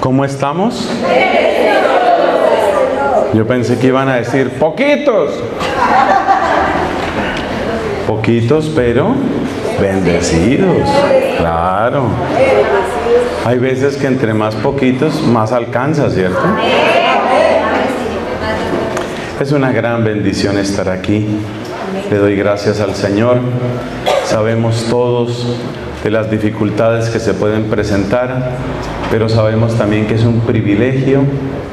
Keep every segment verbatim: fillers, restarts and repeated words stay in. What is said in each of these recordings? ¿Cómo estamos? Yo pensé que iban a decir, poquitos. Poquitos, pero bendecidos. Claro. Hay veces que entre más poquitos, más alcanza, ¿cierto? Es una gran bendición estar aquí. Le doy gracias al Señor. Sabemos todos de las dificultades que se pueden presentar, pero sabemos también que es un privilegio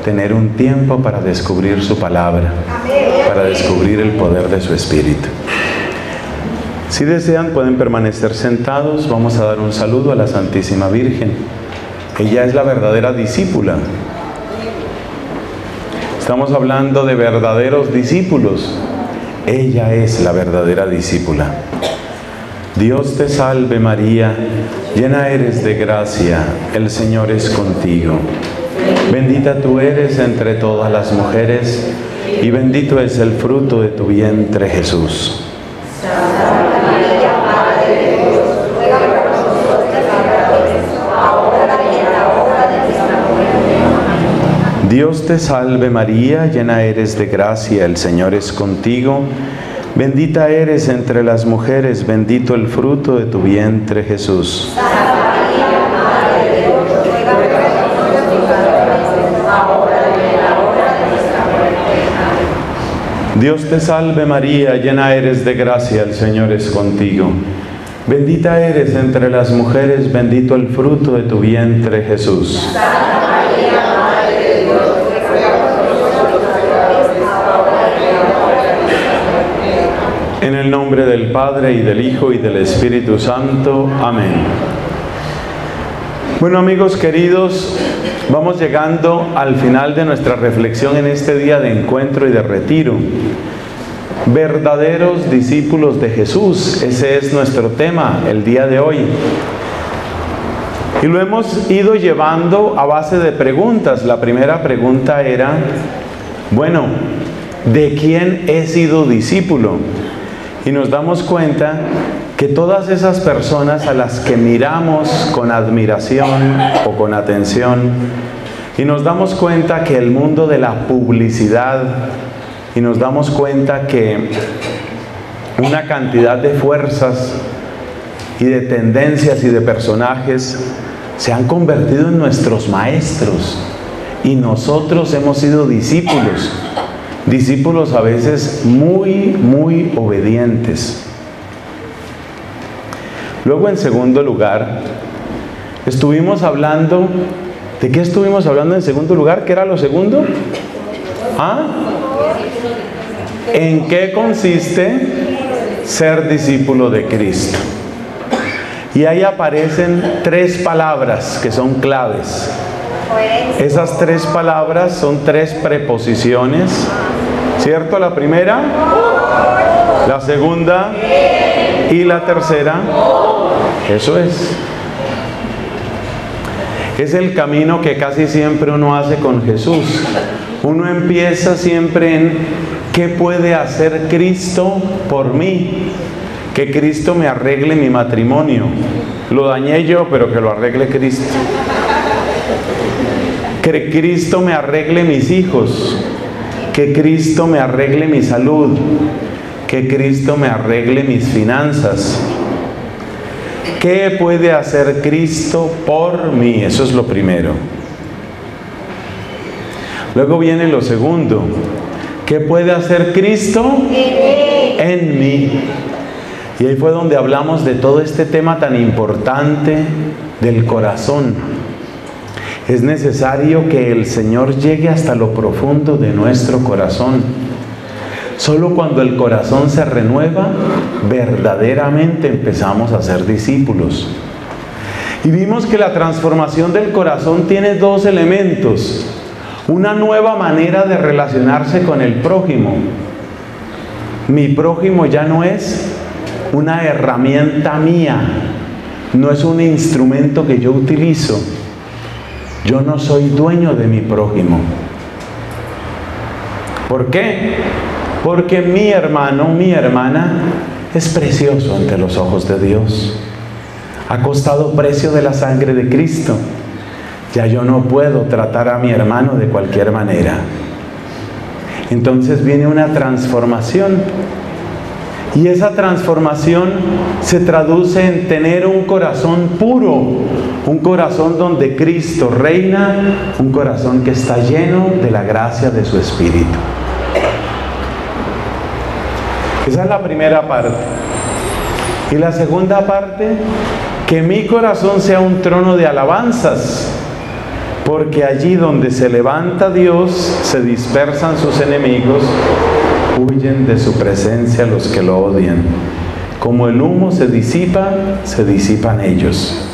tener un tiempo para descubrir su palabra, para descubrir el poder de su Espíritu. Si desean, pueden permanecer sentados. Vamos a dar un saludo a la Santísima Virgen. Ella es la verdadera discípula. Estamos hablando de verdaderos discípulos. Ella es la verdadera discípula. Dios te salve María, llena eres de gracia, el Señor es contigo. Bendita tú eres entre todas las mujeres, y bendito es el fruto de tu vientre, Jesús. Dios te salve María, llena eres de gracia, el Señor es contigo. Bendita eres entre las mujeres, bendito el fruto de tu vientre, Jesús. Dios te salve María, llena eres de gracia, el Señor es contigo. Bendita eres entre las mujeres, bendito el fruto de tu vientre, Jesús. En el nombre del Padre, y del Hijo, y del Espíritu Santo. Amén. Bueno, amigos queridos, vamos llegando al final de nuestra reflexión en este día de encuentro y de retiro. Verdaderos discípulos de Jesús, ese es nuestro tema el día de hoy. Y lo hemos ido llevando a base de preguntas. La primera pregunta era, bueno, ¿de quién he sido discípulo? Y nos damos cuenta que todas esas personas a las que miramos con admiración o con atención, y nos damos cuenta que el mundo de la publicidad, y nos damos cuenta que una cantidad de fuerzas y de tendencias y de personajes se han convertido en nuestros maestros, y nosotros hemos sido discípulos. Discípulos a veces muy, muy obedientes. Luego, en segundo lugar, estuvimos hablando... ¿De qué estuvimos hablando en segundo lugar? ¿Qué era lo segundo? ¿Ah? ¿En qué consiste ser discípulo de Cristo? Y ahí aparecen tres palabras que son claves. Esas tres palabras son tres preposiciones, ¿cierto? La primera, la segunda y la tercera. Eso es. Es el camino que casi siempre uno hace con Jesús. Uno empieza siempre en ¿qué puede hacer Cristo por mí? Que Cristo me arregle mi matrimonio. Lo dañé yo, pero que lo arregle Cristo. Que Cristo me arregle mis hijos, que Cristo me arregle mi salud, que Cristo me arregle mis finanzas. ¿Qué puede hacer Cristo por mí? Eso es lo primero. Luego viene lo segundo. ¿Qué puede hacer Cristo en mí? Y ahí fue donde hablamos de todo este tema tan importante del corazón. Es necesario que el Señor llegue hasta lo profundo de nuestro corazón. Solo cuando el corazón se renueva, verdaderamente empezamos a ser discípulos. Y vimos que la transformación del corazón tiene dos elementos. Una nueva manera de relacionarse con el prójimo. Mi prójimo ya no es una herramienta mía, no es un instrumento que yo utilizo. Yo no soy dueño de mi prójimo. ¿Por qué? Porque mi hermano, mi hermana, es precioso ante los ojos de Dios. Ha costado precio de la sangre de Cristo. Ya yo no puedo tratar a mi hermano de cualquier manera. Entonces viene una transformación. Y esa transformación se traduce en tener un corazón puro, un corazón donde Cristo reina, un corazón que está lleno de la gracia de su Espíritu. Esa es la primera parte. Y la segunda parte, que mi corazón sea un trono de alabanzas, porque allí donde se levanta Dios, se dispersan sus enemigos, huyen de su presencia los que lo odian. Como el humo se disipa, se disipan ellos.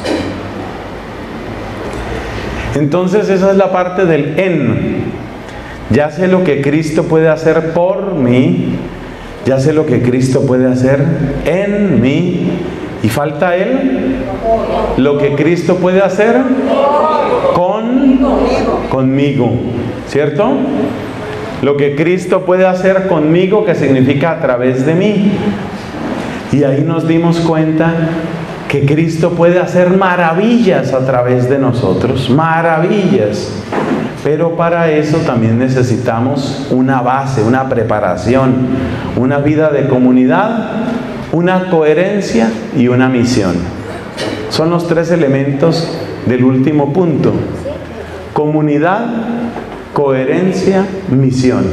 Entonces esa es la parte del en. Ya sé lo que Cristo puede hacer por mí, ya sé lo que Cristo puede hacer en mí, y falta él, lo que Cristo puede hacer con, conmigo, ¿cierto? Lo que Cristo puede hacer conmigo, que significa a través de mí. Y ahí nos dimos cuenta que Cristo puede hacer maravillas a través de nosotros, maravillas. Pero para eso también necesitamos una base, una preparación, una vida de comunidad, una coherencia y una misión. Son los tres elementos del último punto: comunidad, coherencia, misión.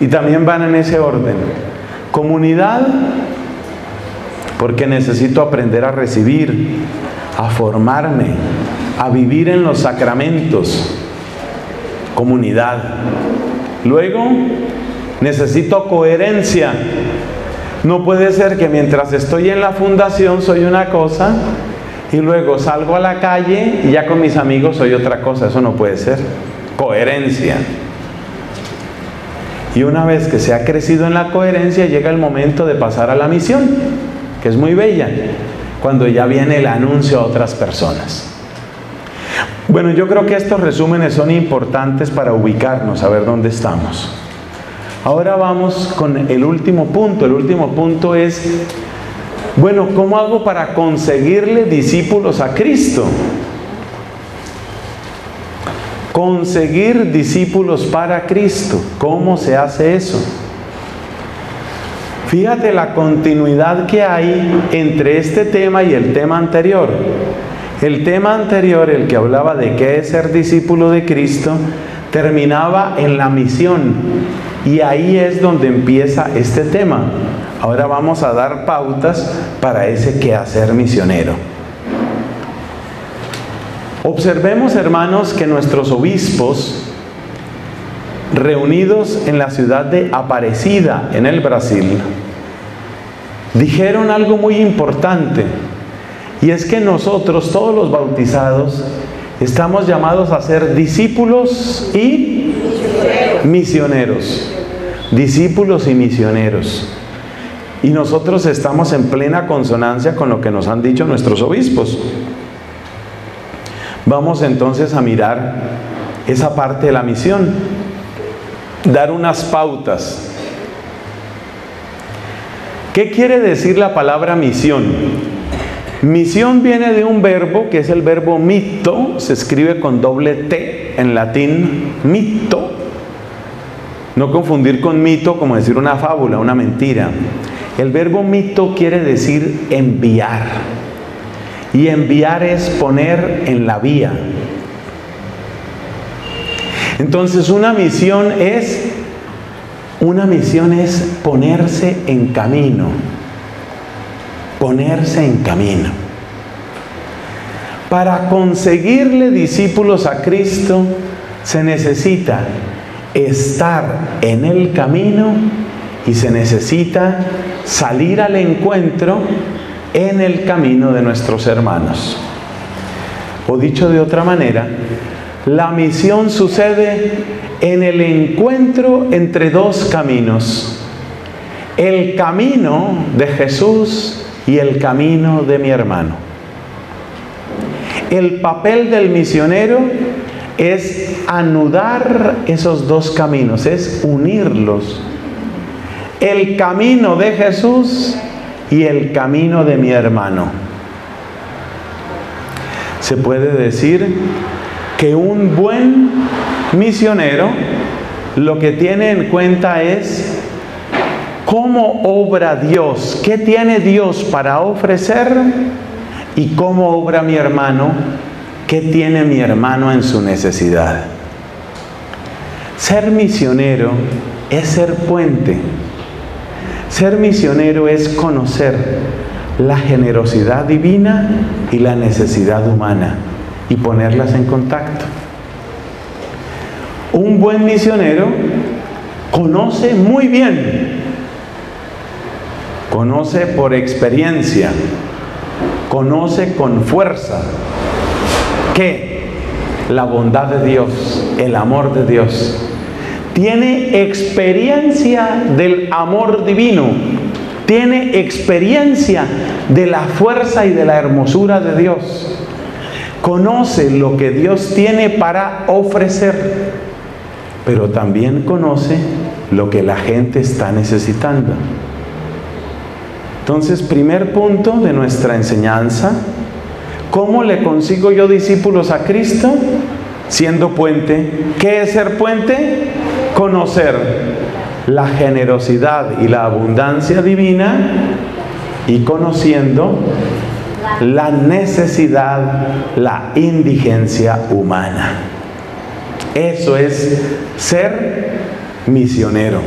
Y también van en ese orden. Comunidad, porque necesito aprender a recibir, a formarme, a vivir en los sacramentos. Comunidad. Luego, necesito coherencia. No puede ser que mientras estoy en la fundación soy una cosa y luego salgo a la calle y ya con mis amigos soy otra cosa. Eso no puede ser. Coherencia. Y una vez que se ha crecido en la coherencia, llega el momento de pasar a la misión, que es muy bella, cuando ya viene el anuncio a otras personas. Bueno, yo creo que estos resúmenes son importantes para ubicarnos, a ver dónde estamos. Ahora vamos con el último punto. El último punto es... bueno, ¿cómo hago para conseguirle discípulos a Cristo? Conseguir discípulos para Cristo. ¿Cómo se hace eso? Fíjate la continuidad que hay entre este tema y el tema anterior. El tema anterior, el que hablaba de qué es ser discípulo de Cristo, terminaba en la misión. Y ahí es donde empieza este tema. Ahora vamos a dar pautas para ese quehacer misionero. Observemos, hermanos, que nuestros obispos, reunidos en la ciudad de Aparecida, en el Brasil, dijeron algo muy importante, y es que nosotros, todos los bautizados, estamos llamados a ser discípulos y misioneros. Discípulos y misioneros. Y nosotros estamos en plena consonancia con lo que nos han dicho nuestros obispos. Vamos entonces a mirar esa parte de la misión. Dar unas pautas. ¿Qué quiere decir la palabra misión? Misión viene de un verbo que es el verbo mitto, se escribe con doble T en latín, mitto. No confundir con mito, como decir una fábula, una mentira. El verbo mito quiere decir enviar. Y enviar es poner en la vía. Entonces una misión es, una misión es ponerse en camino. Ponerse en camino. Para conseguirle discípulos a Cristo se necesita estar en el camino y se necesita salir al encuentro en el camino de nuestros hermanos. O dicho de otra manera, la misión sucede en el encuentro entre dos caminos: el camino de Jesús y el camino de mi hermano. El papel del misionero es anudar esos dos caminos, es unirlos. El camino de Jesús y el camino de mi hermano. se puede decir que un buen misionero lo que tiene en cuenta es cómo obra Dios, qué tiene Dios para ofrecer y cómo obra mi hermano, qué tiene mi hermano en su necesidad. Ser misionero es ser puente. Ser misionero es conocer la generosidad divina y la necesidad humana y ponerlas en contacto. Un buen misionero conoce muy bien, conoce por experiencia, conoce con fuerza que la bondad de Dios, el amor de Dios, tiene experiencia del amor divino, tiene experiencia de la fuerza y de la hermosura de Dios, conoce lo que Dios tiene para ofrecer, pero también conoce lo que la gente está necesitando. Entonces, primer punto de nuestra enseñanza, ¿cómo le consigo yo discípulos a Cristo? Siendo puente. ¿Qué es ser puente? Conocer la generosidad y la abundancia divina y conociendo la necesidad, la indigencia humana. Eso es ser misionero,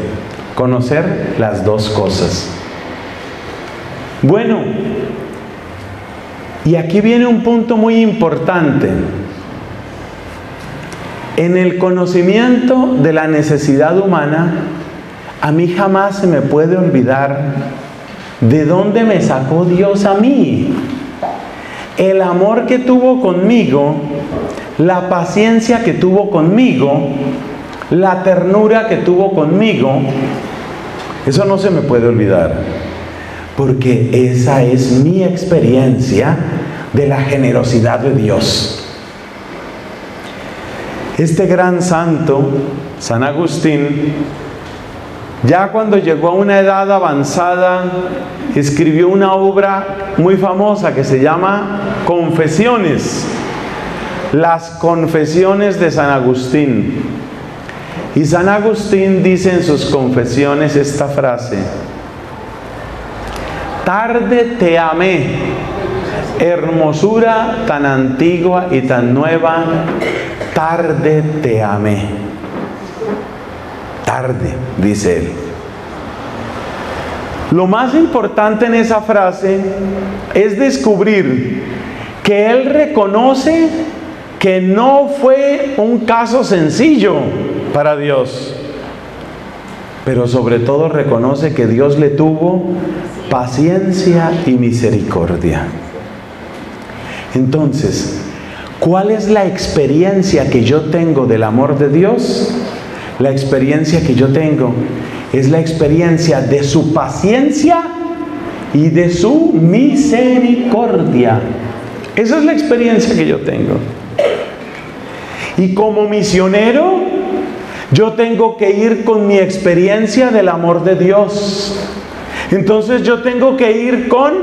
conocer las dos cosas. Bueno, y aquí viene un punto muy importante. En el conocimiento de la necesidad humana, a mí jamás se me puede olvidar de dónde me sacó Dios a mí. El amor que tuvo conmigo, la paciencia que tuvo conmigo, la ternura que tuvo conmigo, eso no se me puede olvidar. Porque esa es mi experiencia de la generosidad de Dios. Este gran santo, San Agustín, ya cuando llegó a una edad avanzada, escribió una obra muy famosa que se llama Confesiones, las Confesiones de San Agustín. Y San Agustín dice en sus Confesiones esta frase: tarde te amé, hermosura tan antigua y tan nueva, tarde te amé. Tarde, dice él. Lo más importante en esa frase es descubrir que él reconoce que no fue un caso sencillo para Dios. Pero sobre todo reconoce que Dios le tuvo paciencia y misericordia. Entonces, ¿cuál es la experiencia que yo tengo del amor de Dios? La experiencia que yo tengo es la experiencia de su paciencia y de su misericordia. Esa es la experiencia que yo tengo. Y como misionero, yo tengo que ir con mi experiencia del amor de Dios. Entonces yo tengo que ir con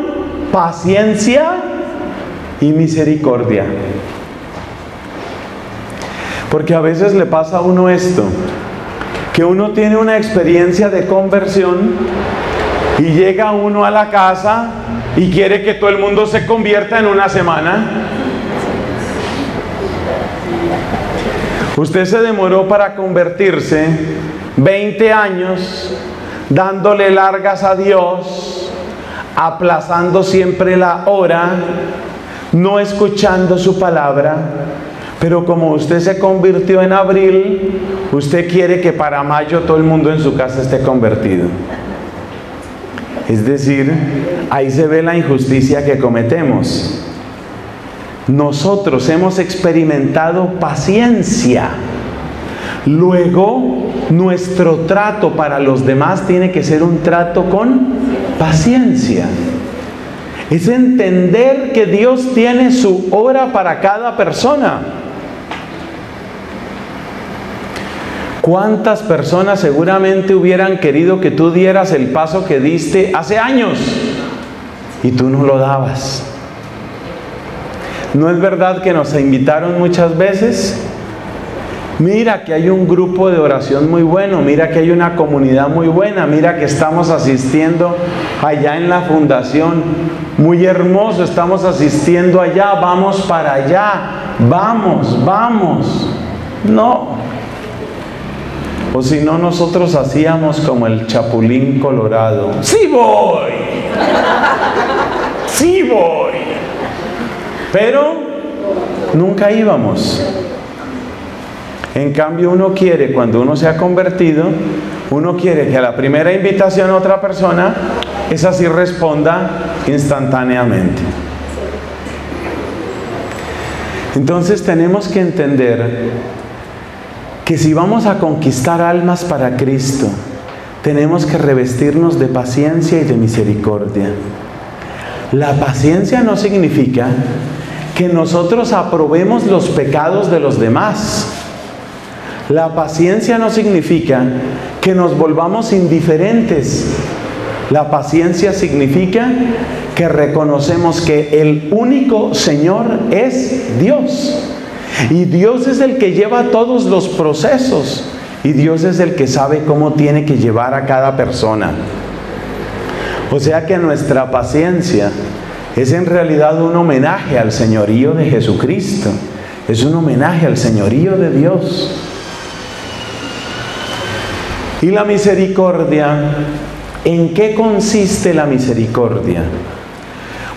paciencia y misericordia. Porque a veces le pasa a uno esto, que uno tiene una experiencia de conversión y llega uno a la casa y quiere que todo el mundo se convierta en una semana. Usted se demoró para convertirse veinte años dándole largas a Dios, aplazando siempre la hora, no escuchando su palabra, pero como usted se convirtió en abril, usted quiere que para mayo todo el mundo en su casa esté convertido. Es decir, ahí se ve la injusticia que cometemos. Nosotros hemos experimentado paciencia. Luego, nuestro trato para los demás tiene que ser un trato con paciencia. Es entender que Dios tiene su hora para cada persona. ¿Cuántas personas seguramente hubieran querido que tú dieras el paso que diste hace años y tú no lo dabas? ¿No es verdad que nos invitaron muchas veces? Mira que hay un grupo de oración muy bueno, mira que hay una comunidad muy buena, mira que estamos asistiendo allá en la fundación, muy hermoso, estamos asistiendo allá, vamos para allá, vamos, vamos. No. O si no, nosotros hacíamos como el Chapulín Colorado. ¡Sí voy! ¡Sí voy! Pero nunca íbamos. En cambio, uno quiere, cuando uno se ha convertido, uno quiere que a la primera invitación a otra persona, esa sí responda instantáneamente. Entonces tenemos que entender que si vamos a conquistar almas para Cristo, tenemos que revestirnos de paciencia y de misericordia. La paciencia no significa que nosotros aprobemos los pecados de los demás. La paciencia no significa que nos volvamos indiferentes. La paciencia significa que reconocemos que el único Señor es Dios. Y Dios es el que lleva todos los procesos. Y Dios es el que sabe cómo tiene que llevar a cada persona. O sea que nuestra paciencia es en realidad un homenaje al señorío de Jesucristo. Es un homenaje al señorío de Dios. Y la misericordia, ¿en qué consiste la misericordia?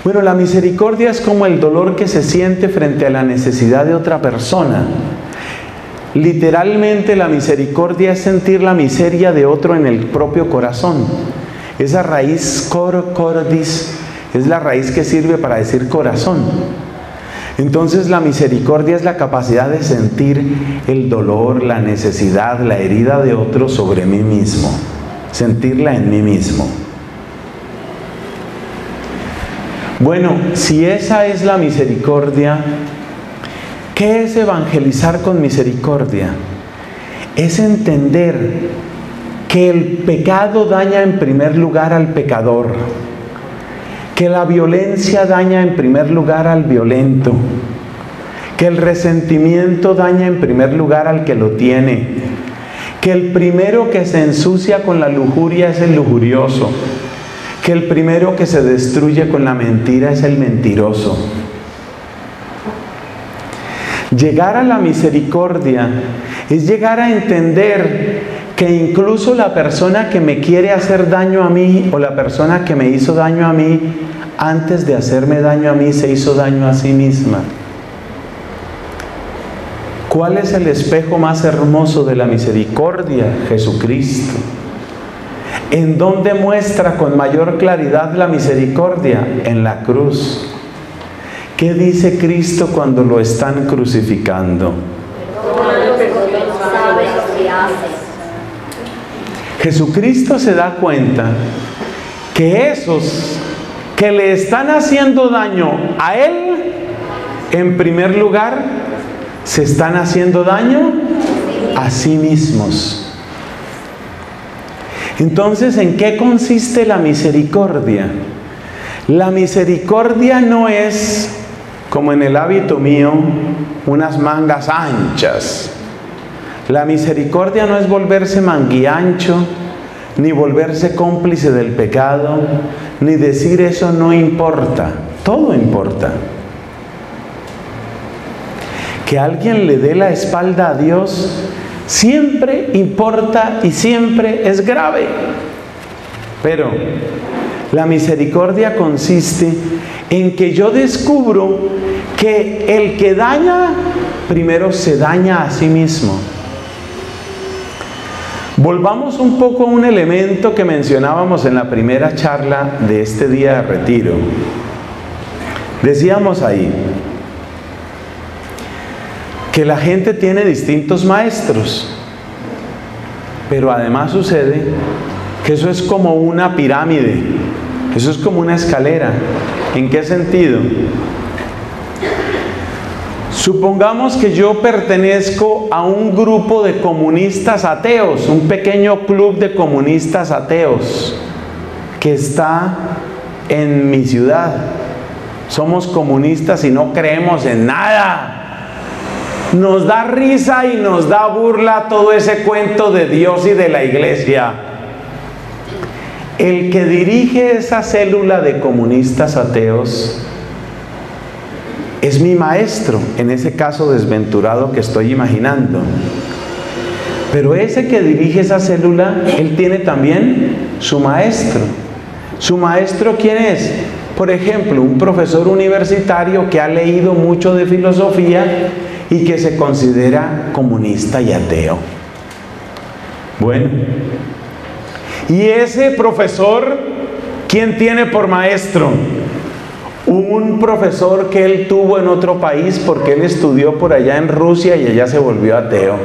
Bueno, la misericordia es como el dolor que se siente frente a la necesidad de otra persona. Literalmente la misericordia es sentir la miseria de otro en el propio corazón. Esa raíz cor, cordis, es la raíz que sirve para decir corazón. Entonces la misericordia es la capacidad de sentir el dolor, la necesidad, la herida de otro sobre mí mismo. Sentirla en mí mismo. Bueno, si esa es la misericordia, ¿qué es evangelizar con misericordia? Es entender que el pecado daña en primer lugar al pecador, que la violencia daña en primer lugar al violento, que el resentimiento daña en primer lugar al que lo tiene, que el primero que se ensucia con la lujuria es el lujurioso, que el primero que se destruye con la mentira es el mentiroso. Llegar a la misericordia es llegar a entender que incluso la persona que me quiere hacer daño a mí o la persona que me hizo daño a mí, antes de hacerme daño a mí, se hizo daño a sí misma. ¿Cuál es el espejo más hermoso de la misericordia? Jesucristo. ¿En dónde muestra con mayor claridad la misericordia? En la cruz. ¿Qué dice Cristo cuando lo están crucificando? Jesucristo se da cuenta que esos que le están haciendo daño a Él, en primer lugar, se están haciendo daño a sí mismos. Entonces, ¿en qué consiste la misericordia? La misericordia no es, como en el hábito mío, unas mangas anchas. La misericordia no es volverse manguiancho, ni volverse cómplice del pecado, ni decir eso no importa. Todo importa. Que alguien le dé la espalda a Dios siempre importa y siempre es grave. Pero la misericordia consiste en que yo descubro que el que daña, primero se daña a sí mismo. Volvamos un poco a un elemento que mencionábamos en la primera charla de este día de retiro. Decíamos ahí que la gente tiene distintos maestros, pero además sucede que eso es como una pirámide, eso es como una escalera. ¿En qué sentido? Supongamos que yo pertenezco a un grupo de comunistas ateos, un pequeño club de comunistas ateos que está en mi ciudad, Somos comunistas y no creemos en nada. Nos da risa y nos da burla todo ese cuento de Dios y de la iglesia. El que dirige esa célula de comunistas ateos es mi maestro, en ese caso desventurado que estoy imaginando. Pero ese que dirige esa célula, él tiene también su maestro. ¿Su maestro quién es? Por ejemplo, un profesor universitario que ha leído mucho de filosofía y que se considera comunista y ateo. Bueno, y ese profesor, ¿quién tiene por maestro? Un profesor que él tuvo en otro país, porque él estudió por allá en Rusia y allá se volvió ateo.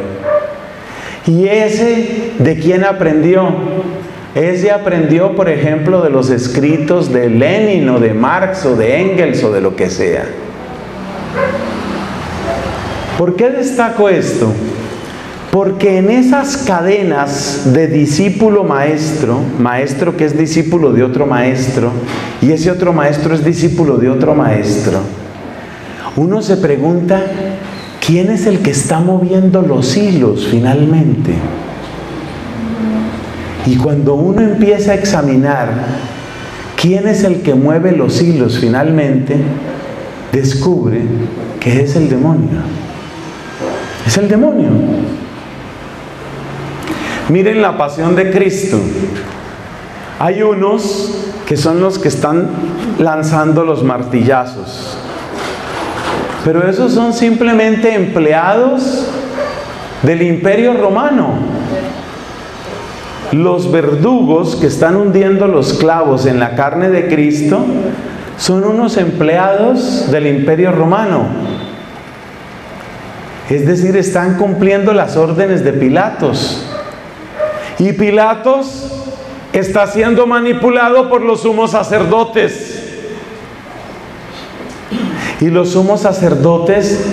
¿Y ese de quién aprendió? Ese aprendió, por ejemplo, de los escritos de Lenin o de Marx o de Engels o de lo que sea. ¿Por qué destaco esto? Porque en esas cadenas de discípulo-maestro, maestro que es discípulo de otro maestro, y ese otro maestro es discípulo de otro maestro, uno se pregunta, ¿quién es el que está moviendo los hilos finalmente? Y cuando uno empieza a examinar quién es el que mueve los hilos finalmente, descubre que es el demonio. Es el demonio. Miren la pasión de Cristo. Hay unos que son los que están lanzando los martillazos. Pero esos son simplemente empleados del Imperio Romano. Los verdugos que están hundiendo los clavos en la carne de Cristo son unos empleados del Imperio Romano. Es decir, están cumpliendo las órdenes de Pilatos. Y Pilatos está siendo manipulado por los sumos sacerdotes. Y los sumos sacerdotes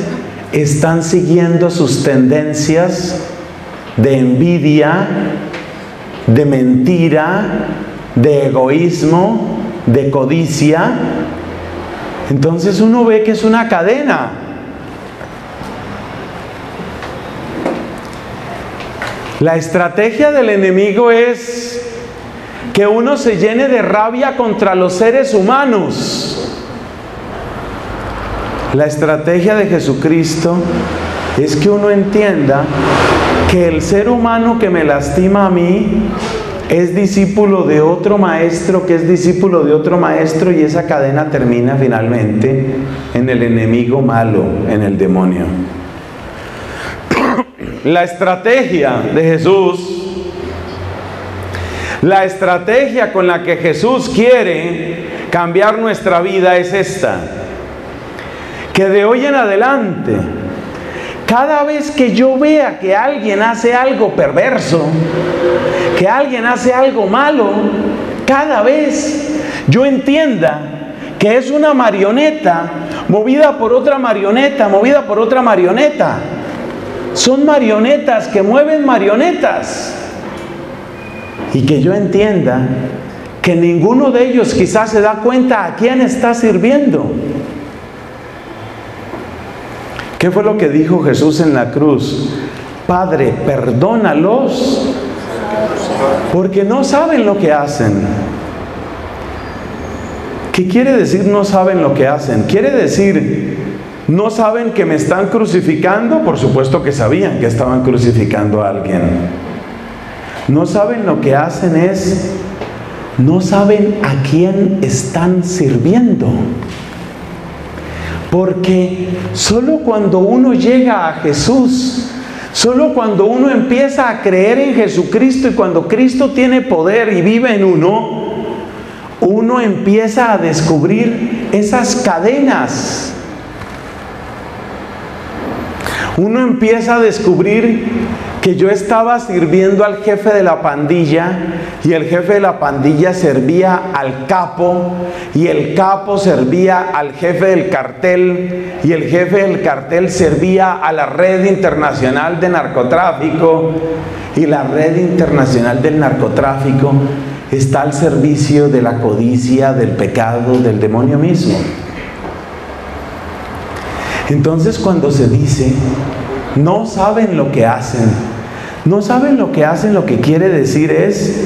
están siguiendo sus tendencias de envidia, de mentira, de egoísmo, de codicia. Entonces uno ve que es una cadena. La estrategia del enemigo es que uno se llene de rabia contra los seres humanos. La estrategia de Jesucristo es que uno entienda que el ser humano que me lastima a mí es discípulo de otro maestro, que es discípulo de otro maestro, y esa cadena termina finalmente en el enemigo malo, en el demonio. La estrategia de Jesús, la estrategia con la que Jesús quiere cambiar nuestra vida es esta: que de hoy en adelante, cada vez que yo vea que alguien hace algo perverso, que alguien hace algo malo, cada vez yo entienda que es una marioneta movida por otra marioneta, movida por otra marioneta. Son marionetas que mueven marionetas. Y que yo entienda que ninguno de ellos quizás se da cuenta a quién está sirviendo. ¿Qué fue lo que dijo Jesús en la cruz? Padre, perdónalos, porque no saben lo que hacen. ¿Qué quiere decir no saben lo que hacen? Quiere decir... ¿No saben que me están crucificando? Por supuesto que sabían que estaban crucificando a alguien. No saben lo que hacen es, no saben a quién están sirviendo. Porque solo cuando uno llega a Jesús, solo cuando uno empieza a creer en Jesucristo y cuando Cristo tiene poder y vive en uno, uno empieza a descubrir esas cadenas. Uno empieza a descubrir que yo estaba sirviendo al jefe de la pandilla y el jefe de la pandilla servía al capo y el capo servía al jefe del cartel y el jefe del cartel servía a la red internacional de narcotráfico y la red internacional del narcotráfico está al servicio de la codicia, del pecado, del demonio mismo. Entonces, cuando se dice, no saben lo que hacen, no saben lo que hacen, lo que quiere decir es,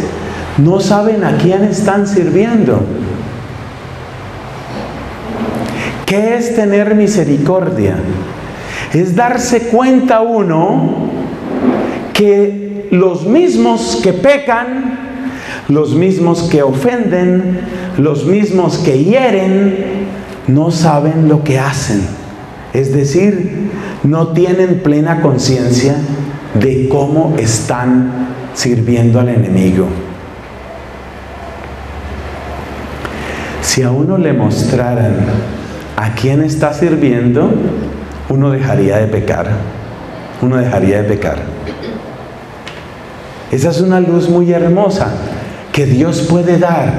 no saben a quién están sirviendo. ¿Qué es tener misericordia? Es darse cuenta uno que los mismos que pecan, los mismos que ofenden, los mismos que hieren, no saben lo que hacen. Es decir, no tienen plena conciencia de cómo están sirviendo al enemigo. Si a uno le mostraran a quién está sirviendo, uno dejaría de pecar. Uno dejaría de pecar. Esa es una luz muy hermosa que Dios puede dar,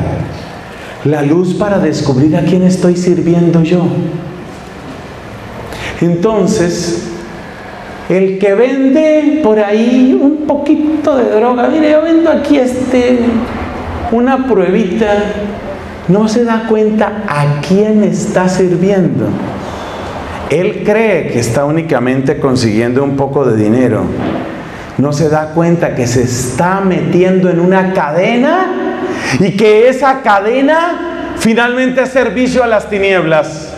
la luz para descubrir a quién estoy sirviendo yo. Entonces, el que vende por ahí un poquito de droga, mire, yo vendo aquí este, una pruebita, no se da cuenta a quién está sirviendo. Él cree que está únicamente consiguiendo un poco de dinero. No se da cuenta que se está metiendo en una cadena y que esa cadena finalmente es servicio a las tinieblas.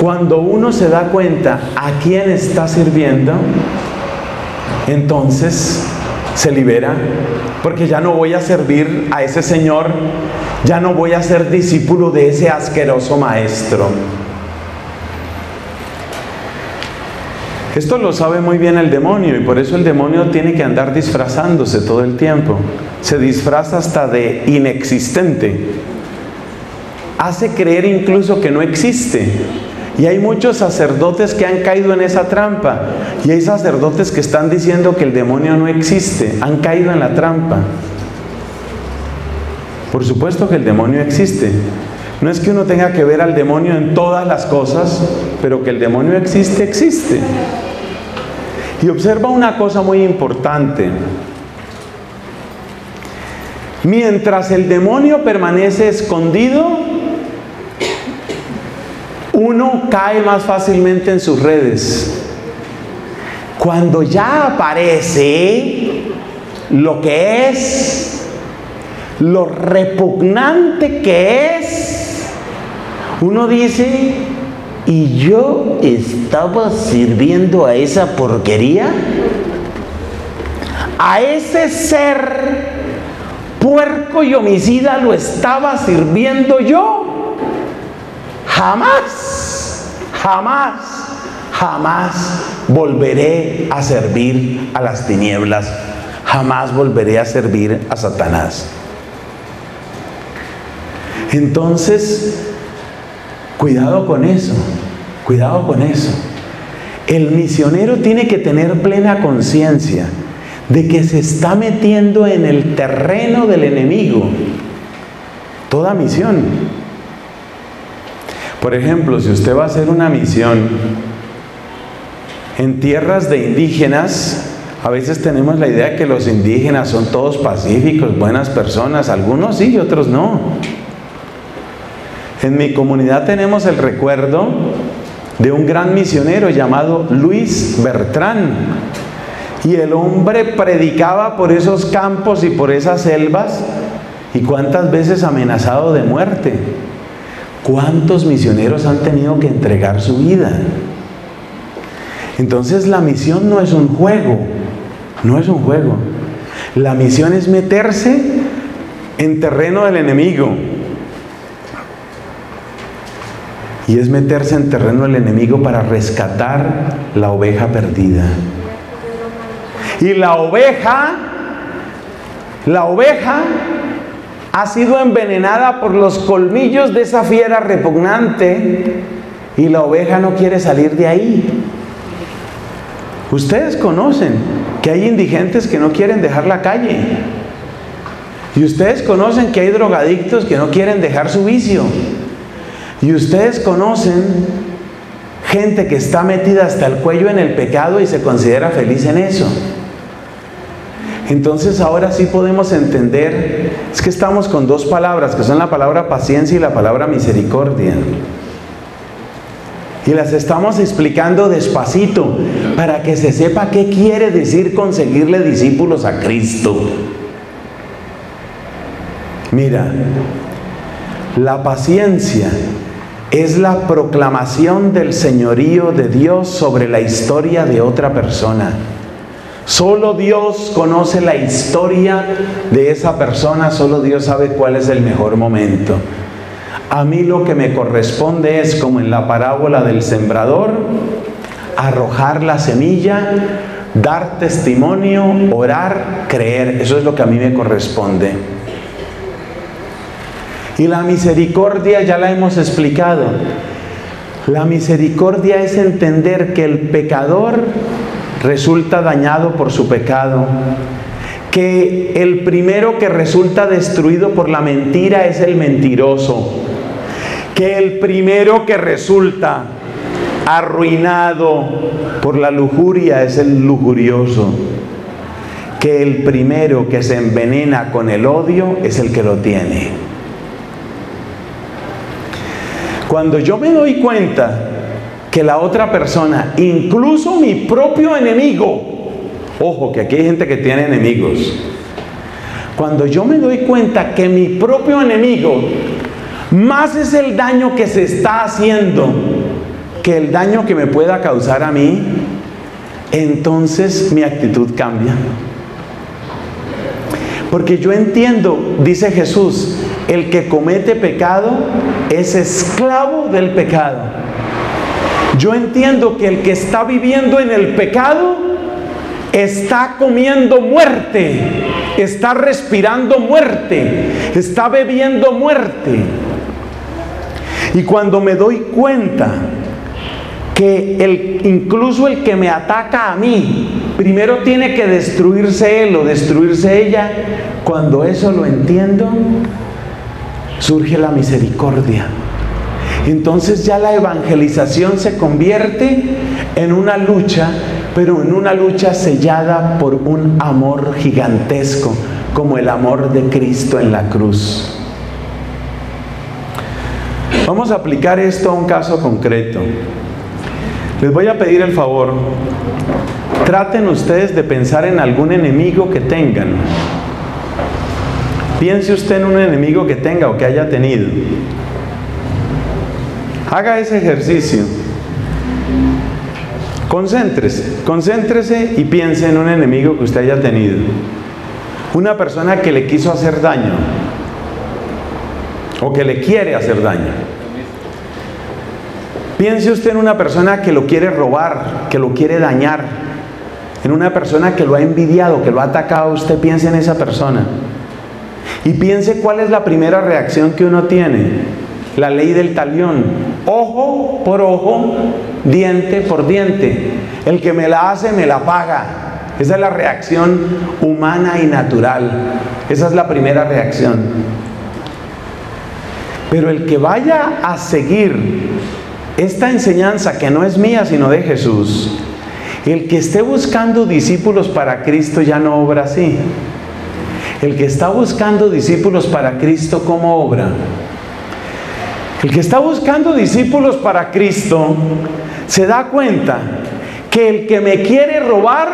Cuando uno se da cuenta a quién está sirviendo, entonces se libera, porque ya no voy a servir a ese señor, ya no voy a ser discípulo de ese asqueroso maestro. Esto lo sabe muy bien el demonio, y por eso el demonio tiene que andar disfrazándose todo el tiempo. Se disfraza hasta de inexistente. Hace creer incluso que no existe. Y hay muchos sacerdotes que han caído en esa trampa. Y hay sacerdotes que están diciendo que el demonio no existe. Han caído en la trampa. Por supuesto que el demonio existe. No es que uno tenga que ver al demonio en todas las cosas, pero que el demonio existe, existe. Y observa una cosa muy importante. Mientras el demonio permanece escondido, uno cae más fácilmente en sus redes. Cuando ya aparece lo que es, lo repugnante que es, uno dice, ¿y yo estaba sirviendo a esa porquería? ¿A ese ser puerco y homicida lo estaba sirviendo yo? Jamás, jamás, jamás volveré a servir a las tinieblas. Jamás volveré a servir a Satanás. Entonces, cuidado con eso, cuidado con eso. El misionero tiene que tener plena conciencia de que se está metiendo en el terreno del enemigo. Toda misión. Por ejemplo, si usted va a hacer una misión en tierras de indígenas, a veces tenemos la idea que los indígenas son todos pacíficos, buenas personas, algunos sí y otros no. En mi comunidad tenemos el recuerdo de un gran misionero llamado Luis Bertrán. Y el hombre predicaba por esos campos y por esas selvas. ¿Y cuántas veces amenazado de muerte? ¿Cuántos misioneros han tenido que entregar su vida? Entonces la misión no es un juego. No es un juego. La misión es meterse en terreno del enemigo. Y es meterse en terreno del enemigo para rescatar la oveja perdida. Y la oveja, la oveja ha sido envenenada por los colmillos de esa fiera repugnante. Y la oveja no quiere salir de ahí. Ustedes conocen que hay indigentes que no quieren dejar la calle. Y ustedes conocen que hay drogadictos que no quieren dejar su vicio. Y ustedes conocen gente que está metida hasta el cuello en el pecado y se considera feliz en eso. Entonces ahora sí podemos entender Es que estamos con dos palabras, que son la palabra paciencia y la palabra misericordia. Y las estamos explicando despacito, para que se sepa qué quiere decir conseguirle discípulos a Cristo. Mira, la paciencia es la proclamación del señorío de Dios sobre la historia de otra persona. Solo Dios conoce la historia de esa persona, solo Dios sabe cuál es el mejor momento. A mí lo que me corresponde es, como en la parábola del sembrador, arrojar la semilla, dar testimonio, orar, creer. Eso es lo que a mí me corresponde. Y la misericordia ya la hemos explicado. La misericordia es entender que el pecador resulta dañado por su pecado, que el primero que resulta destruido por la mentira es el mentiroso, que el primero que resulta arruinado por la lujuria es el lujurioso, que el primero que se envenena con el odio es el que lo tiene. Cuando yo me doy cuenta que la otra persona, incluso mi propio enemigo, ojo que aquí hay gente que tiene enemigos, cuando yo me doy cuenta que mi propio enemigo más es el daño que se está haciendo que el daño que me pueda causar a mí, entonces mi actitud cambia. Porque yo entiendo, dice Jesús, el que comete pecado es esclavo del pecado. Yo entiendo que el que está viviendo en el pecado está comiendo muerte, está respirando muerte, está bebiendo muerte. Y cuando me doy cuenta que el, incluso el que me ataca a mí, primero tiene que destruirse él o destruirse ella, cuando eso lo entiendo, surge la misericordia. Entonces ya la evangelización se convierte en una lucha, pero en una lucha sellada por un amor gigantesco, como el amor de Cristo en la cruz. Vamos a aplicar esto a un caso concreto. Les voy a pedir el favor, traten ustedes de pensar en algún enemigo que tengan. Piense usted en un enemigo que tenga o que haya tenido. Haga ese ejercicio. Concéntrese, concéntrese y piense en un enemigo que usted haya tenido. Una persona que le quiso hacer daño o que le quiere hacer daño. Piense usted en una persona que lo quiere robar, que lo quiere dañar, en una persona que lo ha envidiado, que lo ha atacado. Usted piense en esa persona y piense cuál es la primera reacción que uno tiene. La ley del talión, ojo por ojo, diente por diente. El que me la hace, me la paga. Esa es la reacción humana y natural. Esa es la primera reacción. Pero el que vaya a seguir esta enseñanza, que no es mía, sino de Jesús, el que esté buscando discípulos para Cristo ya no obra así. El que está buscando discípulos para Cristo, ¿cómo obra? El que está buscando discípulos para Cristo se da cuenta que el que me quiere robar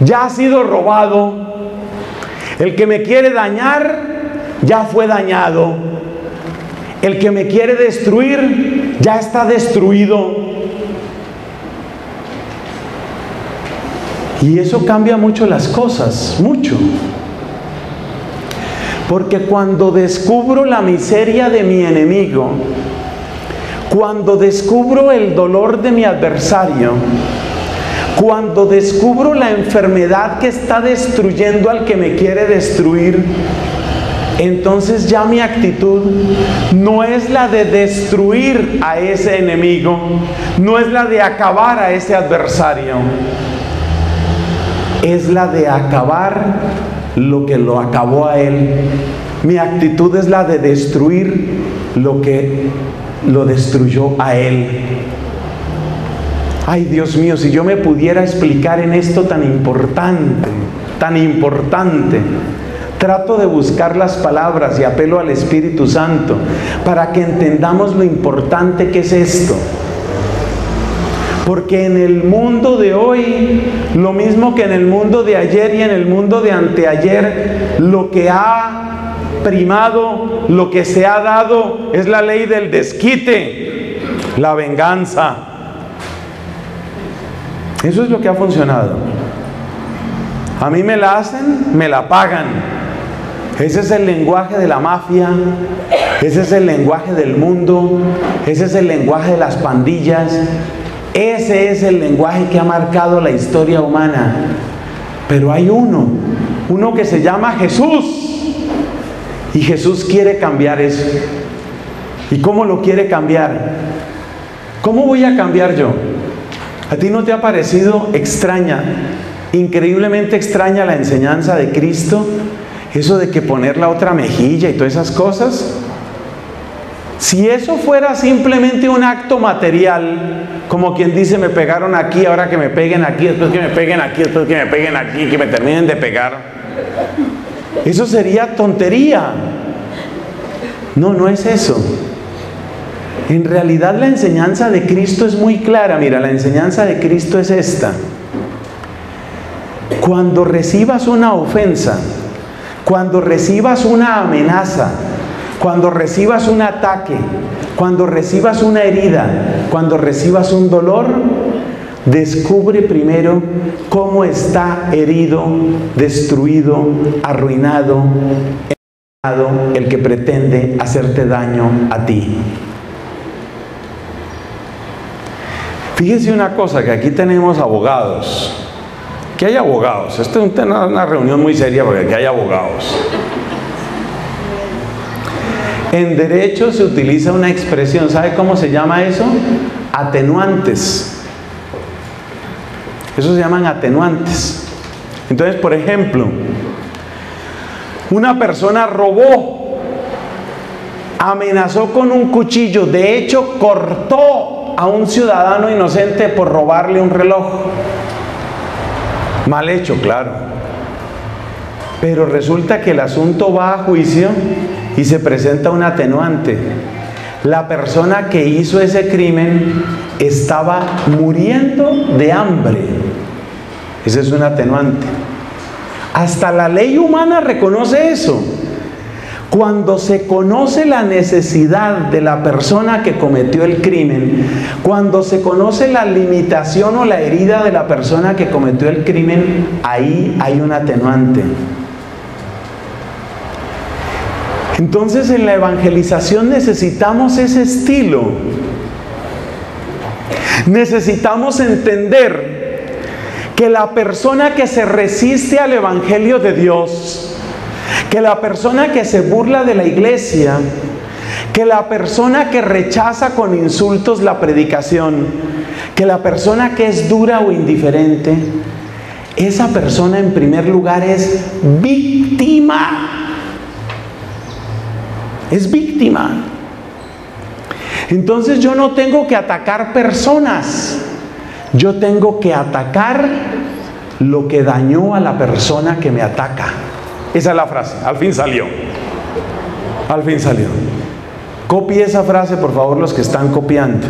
ya ha sido robado. El que me quiere dañar ya fue dañado. El que me quiere destruir ya está destruido. Y eso cambia mucho las cosas, mucho. Porque cuando descubro la miseria de mi enemigo, cuando descubro el dolor de mi adversario, cuando descubro la enfermedad que está destruyendo al que me quiere destruir, entonces ya mi actitud no es la de destruir a ese enemigo, no es la de acabar a ese adversario, es la de acabar lo que lo acabó a él. Mi actitud es la de destruir lo que lo destruyó a él. Ay, Dios mío, si yo me pudiera explicar en esto tan importante, tan importante, Trato de buscar las palabras y apelo al Espíritu Santo para que entendamos lo importante que es esto. Porque en el mundo de hoy, lo mismo que en el mundo de ayer y en el mundo de anteayer, lo que ha primado, lo que se ha dado, es la ley del desquite, la venganza. Eso es lo que ha funcionado. A mí me la hacen, me la pagan. Ese es el lenguaje de la mafia, ese es el lenguaje del mundo, ese es el lenguaje de las pandillas. Ese es el lenguaje que ha marcado la historia humana. Pero hay uno, uno que se llama Jesús. Y Jesús quiere cambiar eso. ¿Y cómo lo quiere cambiar? ¿Cómo voy a cambiar yo? ¿A ti no te ha parecido extraña, increíblemente extraña la enseñanza de Cristo? Eso de que poner la otra mejilla y todas esas cosas. Si eso fuera simplemente un acto material, como quien dice, me pegaron aquí, ahora que me peguen aquí, después que me peguen aquí, después que me peguen aquí, que me terminen de pegar, eso sería tontería. No, no es eso. En realidad la enseñanza de Cristo es muy clara. Mira, la enseñanza de Cristo es esta. Cuando recibas una ofensa, cuando recibas una amenaza, cuando recibas un ataque, cuando recibas una herida, cuando recibas un dolor, descubre primero cómo está herido, destruido, arruinado, envenenado el que pretende hacerte daño a ti. Fíjense una cosa, que aquí tenemos abogados. Aquí hay abogados. Esto es una reunión muy seria porque aquí hay abogados. En derecho se utiliza una expresión, ¿sabe cómo se llama eso? Atenuantes. Eso se llaman atenuantes. Entonces, por ejemplo, una persona robó, amenazó con un cuchillo, de hecho cortó a un ciudadano inocente por robarle un reloj. Mal hecho, claro. Pero resulta que el asunto va a juicio y se presenta un atenuante. La persona que hizo ese crimen estaba muriendo de hambre. Ese es un atenuante. Hasta la ley humana reconoce eso. Cuando se conoce la necesidad de la persona que cometió el crimen, cuando se conoce la limitación o la herida de la persona que cometió el crimen, ahí hay un atenuante. Entonces, en la evangelización necesitamos ese estilo. Necesitamos entender que la persona que se resiste al evangelio de Dios, que la persona que se burla de la iglesia, que la persona que rechaza con insultos la predicación, que la persona que es dura o indiferente, esa persona en primer lugar es víctima. Es víctima. Entonces yo no tengo que atacar personas. Yo tengo que atacar lo que dañó a la persona que me ataca. Esa es la frase. Al fin salió. Al fin salió. Copie esa frase, por favor, los que están copiando.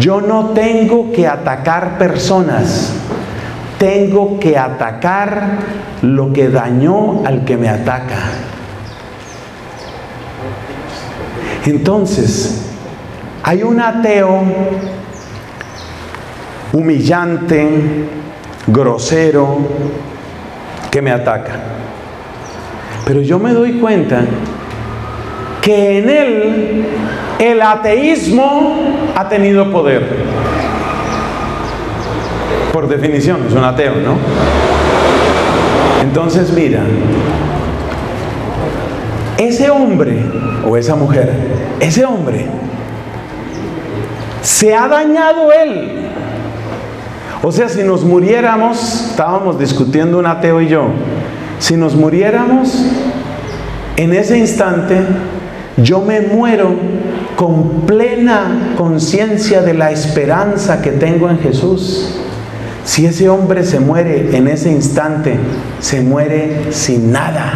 Yo no tengo que atacar personas. Tengo que atacar lo que dañó al que me ataca. Entonces, hay un ateo humillante, grosero, que me ataca. Pero yo me doy cuenta que en él el ateísmo ha tenido poder. Por definición, es un ateo, ¿no? Entonces, mira, ese hombre o esa mujer, ese hombre, se ha dañado él. O sea, si nos muriéramos, estábamos discutiendo un ateo y yo, si nos muriéramos, en ese instante, yo me muero con plena conciencia de la esperanza que tengo en Jesús, Si ese hombre se muere en ese instante, se muere sin nada.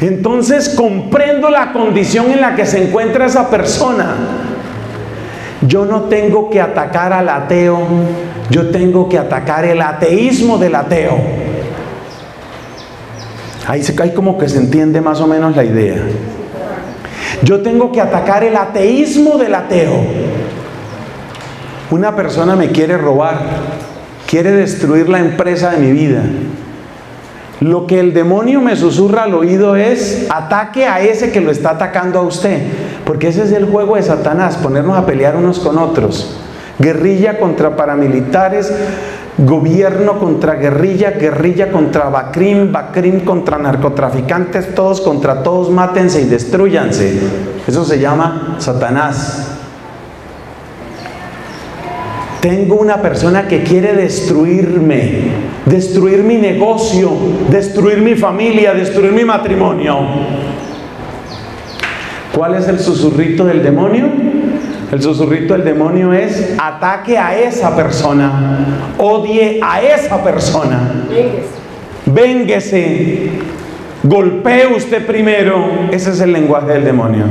Entonces comprendo la condición en la que se encuentra esa persona. Yo no tengo que atacar al ateo, yo tengo que atacar el ateísmo del ateo. Ahí se cae, como que se entiende más o menos la idea. Yo tengo que atacar el ateísmo del ateo. Una persona me quiere robar, quiere destruir la empresa de mi vida. Lo que el demonio me susurra al oído es: ataque a ese que lo está atacando a usted. Porque ese es el juego de Satanás, ponernos a pelear unos con otros. Guerrilla contra paramilitares, gobierno contra guerrilla, guerrilla contra Bacrim, Bacrim contra narcotraficantes, todos contra todos, mátense y destruyanse. Eso se llama Satanás. Tengo una persona que quiere destruirme, destruir mi negocio, destruir mi familia, destruir mi matrimonio. ¿Cuál es el susurrito del demonio? El susurrito del demonio es: ataque a esa persona, odie a esa persona, véngase, golpee usted primero. Ese es el lenguaje del demonio.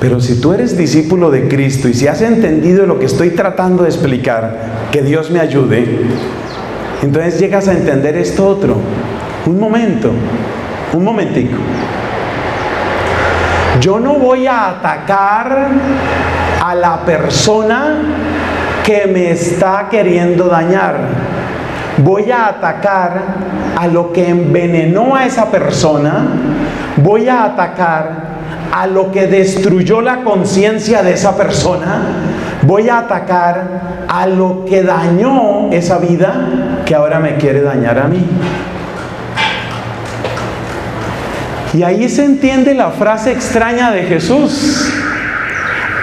Pero si tú eres discípulo de Cristo y si has entendido lo que estoy tratando de explicar, que Dios me ayude, entonces llegas a entender esto otro. Un momento, un momentico. Yo no voy a atacar a la persona que me está queriendo dañar. Voy a atacar a lo que envenenó a esa persona. Voy a atacar a lo que destruyó la conciencia de esa persona. Voy a atacar a lo que dañó esa vida que ahora me quiere dañar a mí. Y ahí se entiende la frase extraña de Jesús: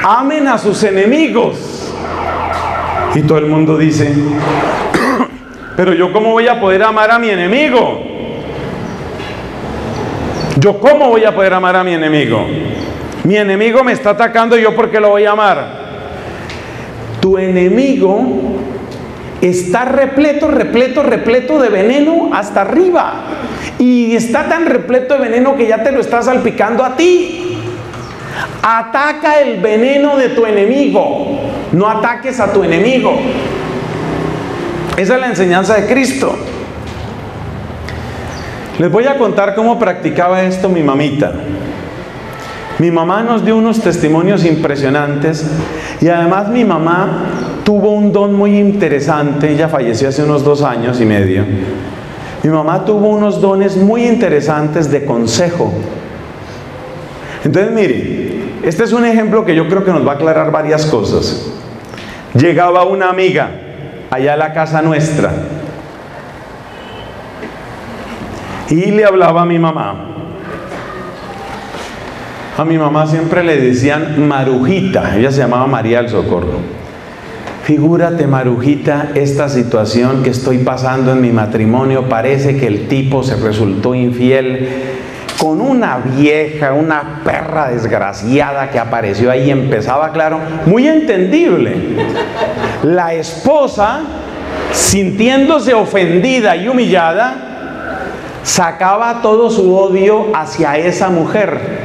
amen a sus enemigos. Y todo el mundo dice: pero yo ¿cómo voy a poder amar a mi enemigo? ¿Yo cómo voy a poder amar a mi enemigo? Mi enemigo me está atacando, ¿yo por qué lo voy a amar? Tu enemigo está repleto, repleto, repleto de veneno hasta arriba. Y está tan repleto de veneno que ya te lo está salpicando a ti. Ataca el veneno de tu enemigo. No ataques a tu enemigo. Esa es la enseñanza de Cristo. Les voy a contar cómo practicaba esto mi mamita. Mi mamá nos dio unos testimonios impresionantes, y además mi mamá tuvo un don muy interesante. Ella falleció hace unos dos años y medio. Mi mamá tuvo unos dones muy interesantes de consejo. Entonces, mire, este es un ejemplo que yo creo que nos va a aclarar varias cosas. Llegaba una amiga allá a la casa nuestra y le hablaba a mi mamá. A mi mamá siempre le decían Marujita. Ella se llamaba María del Socorro. Figúrate, Marujita, esta situación que estoy pasando en mi matrimonio. Parece que el tipo se resultó infiel con una vieja, una perra desgraciada que apareció ahí. Empezaba, claro, muy entendible. La esposa, sintiéndose ofendida y humillada, sacaba todo su odio hacia esa mujer.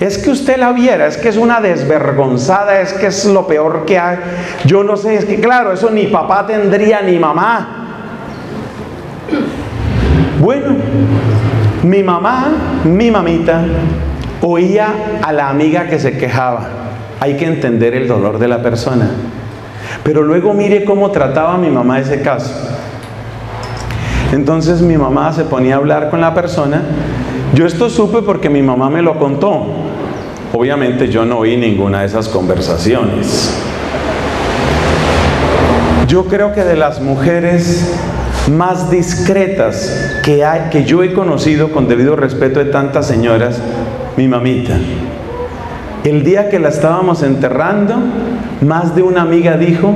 Es que usted la viera, es que es una desvergonzada, es que es lo peor que hay. Yo no sé, es que claro, eso ni papá tendría ni mamá. Bueno, mi mamá, mi mamita, oía a la amiga que se quejaba. Hay que entender el dolor de la persona. Pero luego mire cómo trataba mi mamá ese caso. Entonces mi mamá se ponía a hablar con la persona. Yo esto supe porque mi mamá me lo contó. Obviamente yo no oí ninguna de esas conversaciones. Yo creo que de las mujeres más discretas que hay, que yo he conocido, con debido respeto de tantas señoras, mi mamita. El día que la estábamos enterrando, más de una amiga dijo: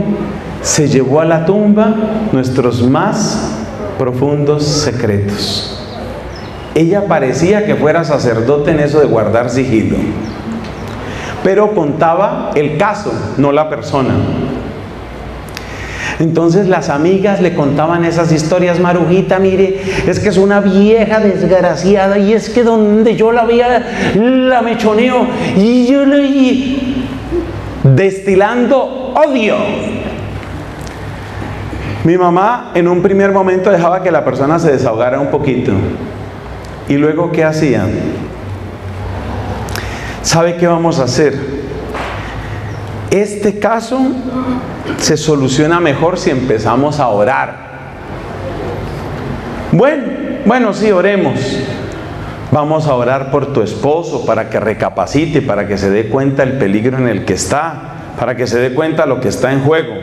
se llevó a la tumba nuestros más profundos secretos. Ella parecía que fuera sacerdote en eso de guardar sigilo, pero contaba el caso, no la persona. Entonces las amigas le contaban esas historias. Marujita, mire, es que es una vieja desgraciada, y es que donde yo la veía la mechoneo, y yo le... Y... destilando odio. Mi mamá en un primer momento dejaba que la persona se desahogara un poquito. ¿Y luego qué hacía? ¿Sabe qué vamos a hacer? Este caso se soluciona mejor si empezamos a orar. Bueno, bueno, sí, oremos. Vamos a orar por tu esposo para que recapacite, para que se dé cuenta el peligro en el que está, para que se dé cuenta lo que está en juego.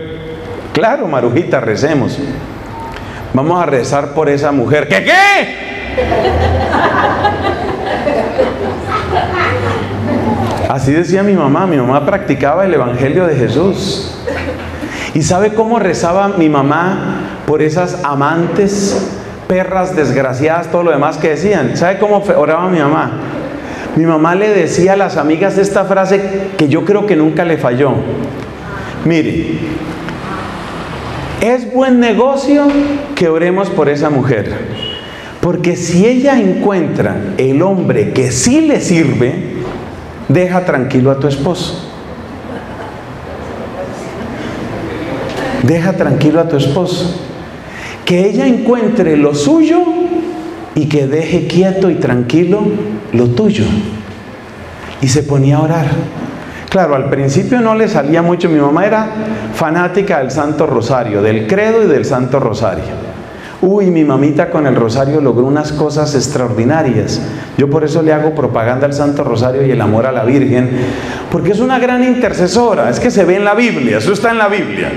Claro, Marujita, recemos. Vamos a rezar por esa mujer. ¿Qué qué? Así decía mi mamá. Mi mamá practicaba el Evangelio de Jesús. ¿Y sabe cómo rezaba mi mamá por esas amantes, perras, desgraciadas, todo lo demás que decían? ¿Sabe cómo oraba mi mamá? Mi mamá le decía a las amigas esta frase que yo creo que nunca le falló. Mire, es buen negocio que oremos por esa mujer, porque si ella encuentra el hombre que sí le sirve, deja tranquilo a tu esposo. Deja tranquilo a tu esposo. Que ella encuentre lo suyo y que deje quieto y tranquilo lo tuyo. Y se ponía a orar. Claro, al principio no le salía mucho. Mi mamá era fanática del Santo Rosario, del credo y del Santo Rosario. Uy, mi mamita con el rosario logró unas cosas extraordinarias. Yo por eso le hago propaganda al Santo Rosario y el amor a la Virgen, porque es una gran intercesora. Es que se ve en la Biblia, eso está en la Biblia,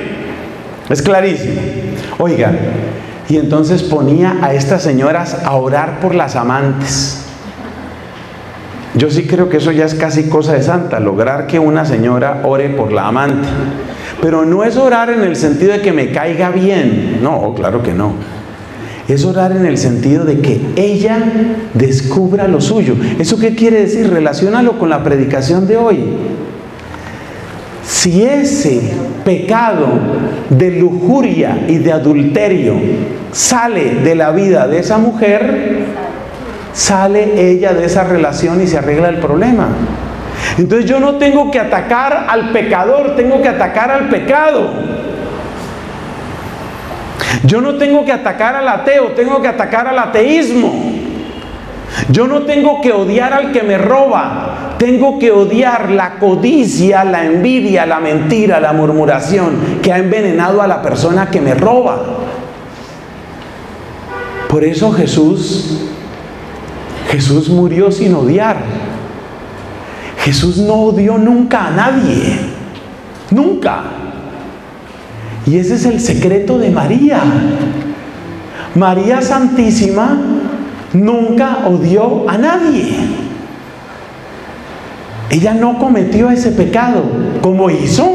es clarísimo. Oiga, y entonces ponía a estas señoras a orar por las amantes. Yo sí creo que eso ya es casi cosa de santa, lograr que una señora ore por la amante. Pero no es orar en el sentido de que me caiga bien, no, claro que no. Es orar en el sentido de que ella descubra lo suyo. ¿Eso qué quiere decir? Relaciónalo con la predicación de hoy. Si ese pecado de lujuria y de adulterio sale de la vida de esa mujer, sale ella de esa relación y se arregla el problema. Entonces yo no tengo que atacar al pecador, tengo que atacar al pecado. Yo no tengo que atacar al ateo, tengo que atacar al ateísmo. Yo no tengo que odiar al que me roba, tengo que odiar la codicia, la envidia, la mentira, la murmuración que ha envenenado a la persona que me roba. Por eso Jesús, Jesús murió sin odiar. Jesús no odió nunca a nadie, nunca. Y ese es el secreto de María. María Santísima nunca odió a nadie. Ella no cometió ese pecado. ¿Cómo hizo?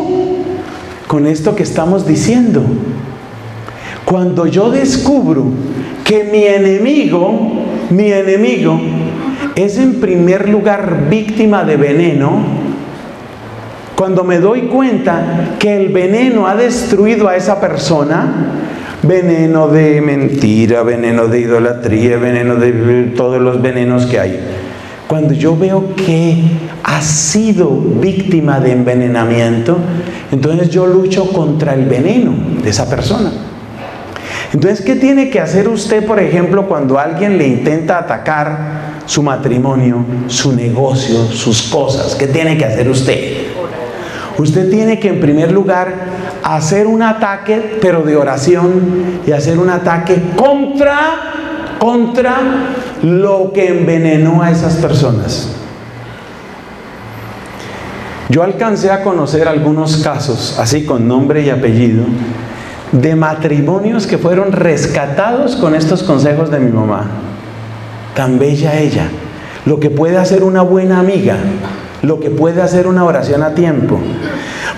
Con esto que estamos diciendo. Cuando yo descubro que mi enemigo, mi enemigo, es en primer lugar víctima de veneno, cuando me doy cuenta que el veneno ha destruido a esa persona, veneno de mentira, veneno de idolatría, veneno de todos los venenos que hay. Cuando yo veo que ha sido víctima de envenenamiento, entonces yo lucho contra el veneno de esa persona. Entonces, ¿qué tiene que hacer usted, por ejemplo, cuando alguien le intenta atacar su matrimonio, su negocio, sus cosas? ¿Qué tiene que hacer usted? Usted tiene que en primer lugar hacer un ataque, pero de oración, y hacer un ataque contra, contra lo que envenenó a esas personas. Yo alcancé a conocer algunos casos, así con nombre y apellido, de matrimonios que fueron rescatados con estos consejos de mi mamá. Tan bella ella. Lo que puede hacer una buena amiga, lo que puede hacer una oración a tiempo.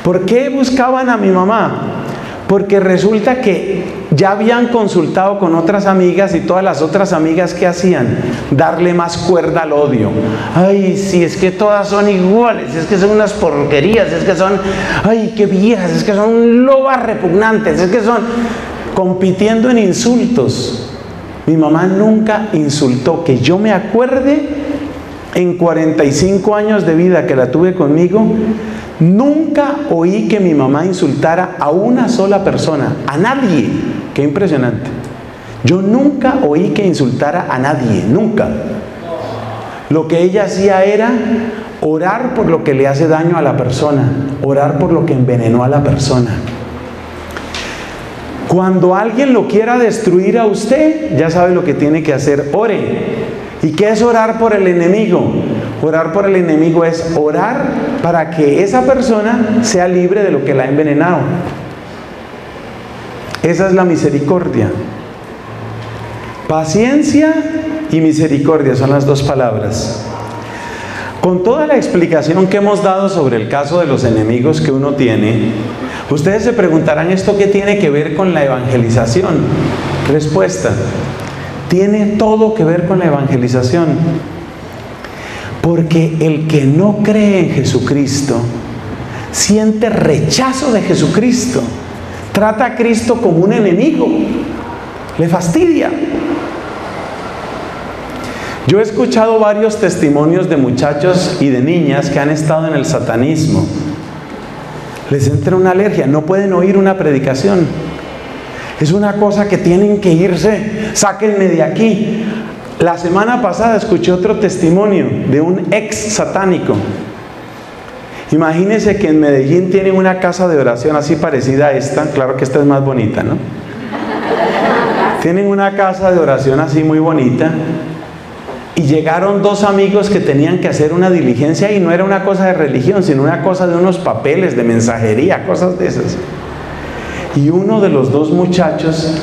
¿Por qué buscaban a mi mamá? Porque resulta que Ya habían consultado con otras amigas, y todas las otras amigas, ¿qué hacían? Darle más cuerda al odio. Ay, si es que todas son iguales, es que son unas porquerías, es que son, ay, qué viejas, es que son lobas repugnantes, es que son, compitiendo en insultos. Mi mamá nunca insultó, que yo me acuerde, en cuarenta y cinco años de vida que la tuve conmigo, nunca oí que mi mamá insultara a una sola persona, a nadie. Qué impresionante. Yo nunca oí que insultara a nadie, nunca. Lo que ella hacía era orar por lo que le hace daño a la persona, orar por lo que envenenó a la persona. Cuando alguien lo quiera destruir a usted, ya sabe lo que tiene que hacer, ore. ¿Y qué es orar por el enemigo? Orar por el enemigo es orar para que esa persona sea libre de lo que la ha envenenado. Esa es la misericordia. Paciencia y misericordia son las dos palabras. Con toda la explicación que hemos dado sobre el caso de los enemigos que uno tiene, ustedes se preguntarán, ¿esto qué tiene que ver con la evangelización? Respuesta: tiene todo que ver con la evangelización. Porque el que no cree en Jesucristo siente rechazo de Jesucristo. Trata a Cristo como un enemigo. Le fastidia. Yo he escuchado varios testimonios de muchachos y de niñas que han estado en el satanismo. Les entra una alergia, no pueden oír una predicación. Es una cosa que tienen que irse, sáquenme de aquí. La semana pasada escuché otro testimonio de un ex satánico. Imagínense que en Medellín tienen una casa de oración así parecida a esta, claro que esta es más bonita, ¿no? Tienen una casa de oración así muy bonita, y llegaron dos amigos que tenían que hacer una diligencia, y no era una cosa de religión, sino una cosa de unos papeles, de mensajería, cosas de esas. Y uno de los dos muchachos,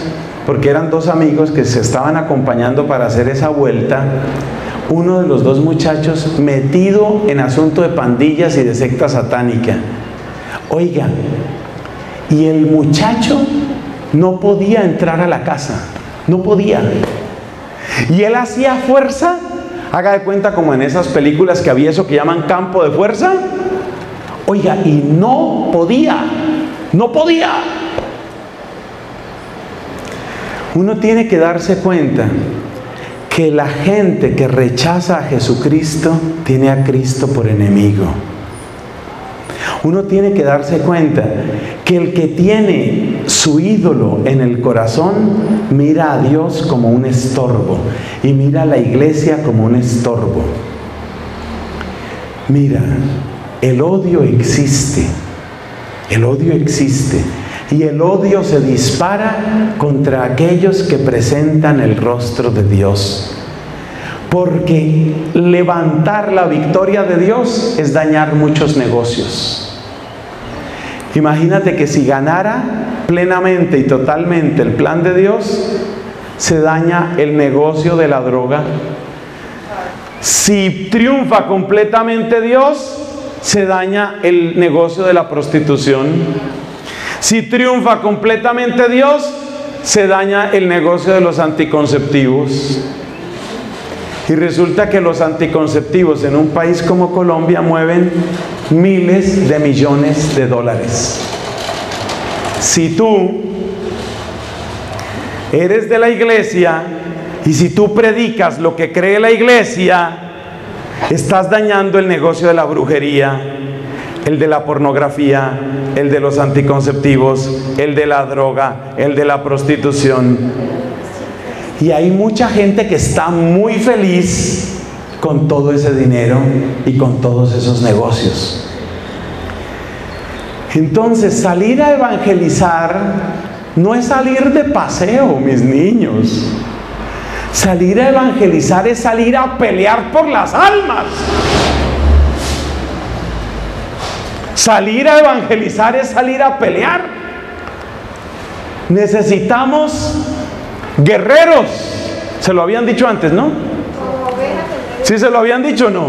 porque eran dos amigos que se estaban acompañando para hacer esa vuelta, uno de los dos muchachos metido en asunto de pandillas y de secta satánica. Oiga, y el muchacho no podía entrar a la casa, no podía. Y él hacía fuerza, haga de cuenta como en esas películas que había eso que llaman campo de fuerza. Oiga, y no podía, no podía. Uno tiene que darse cuenta que la gente que rechaza a Jesucristo tiene a Cristo por enemigo. Uno tiene que darse cuenta que el que tiene su ídolo en el corazón mira a Dios como un estorbo y mira a la iglesia como un estorbo. Mira, el odio existe, el odio existe. Y el odio se dispara contra aquellos que presentan el rostro de Dios. Porque levantar la victoria de Dios es dañar muchos negocios. Imagínate que si ganara plenamente y totalmente el plan de Dios, se daña el negocio de la droga. Si triunfa completamente Dios, se daña el negocio de la prostitución. Si triunfa completamente Dios, se daña el negocio de los anticonceptivos. Y resulta que los anticonceptivos en un país como Colombia mueven miles de millones de dólares. Si tú eres de la iglesia y si tú predicas lo que cree la iglesia, estás dañando el negocio de la brujería, el de la pornografía, el de los anticonceptivos, el de la droga, el de la prostitución. Y hay mucha gente que está muy feliz con todo ese dinero y con todos esos negocios. Entonces, salir a evangelizar no es salir de paseo, mis niños. Salir a evangelizar es salir a pelear por las almas. Salir a evangelizar es salir a pelear. Necesitamos guerreros. Se lo habían dicho antes, ¿no? ¿Sí se lo habían dicho o no?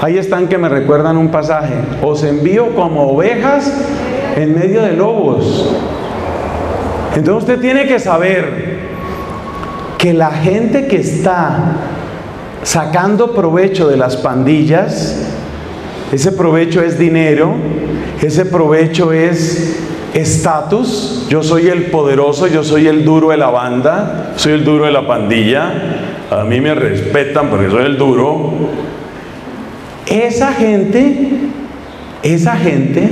Ahí están que me recuerdan un pasaje. Os envío como ovejas en medio de lobos. Entonces usted tiene que saber que la gente que está sacando provecho de las pandillas, ese provecho es dinero, ese provecho es estatus. Yo soy el poderoso, yo soy el duro de la banda, soy el duro de la pandilla, a mí me respetan porque soy el duro. Esa gente, esa gente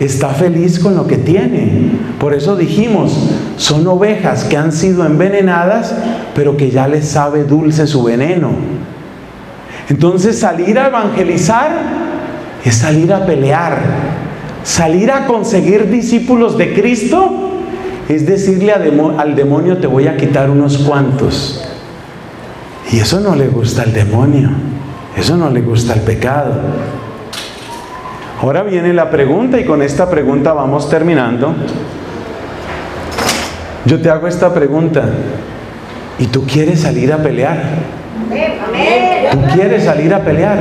está feliz con lo que tiene. Por eso dijimos, son ovejas que han sido envenenadas, pero que ya les sabe dulce su veneno. Entonces salir a evangelizar es salir a pelear. Salir a conseguir discípulos de Cristo es decirle al demonio, te voy a quitar unos cuantos. Y eso no le gusta al demonio, eso no le gusta al pecado. Ahora viene la pregunta, y con esta pregunta vamos terminando. Yo te hago esta pregunta: ¿y tú quieres salir a pelear? ¿Tú quieres salir a pelear?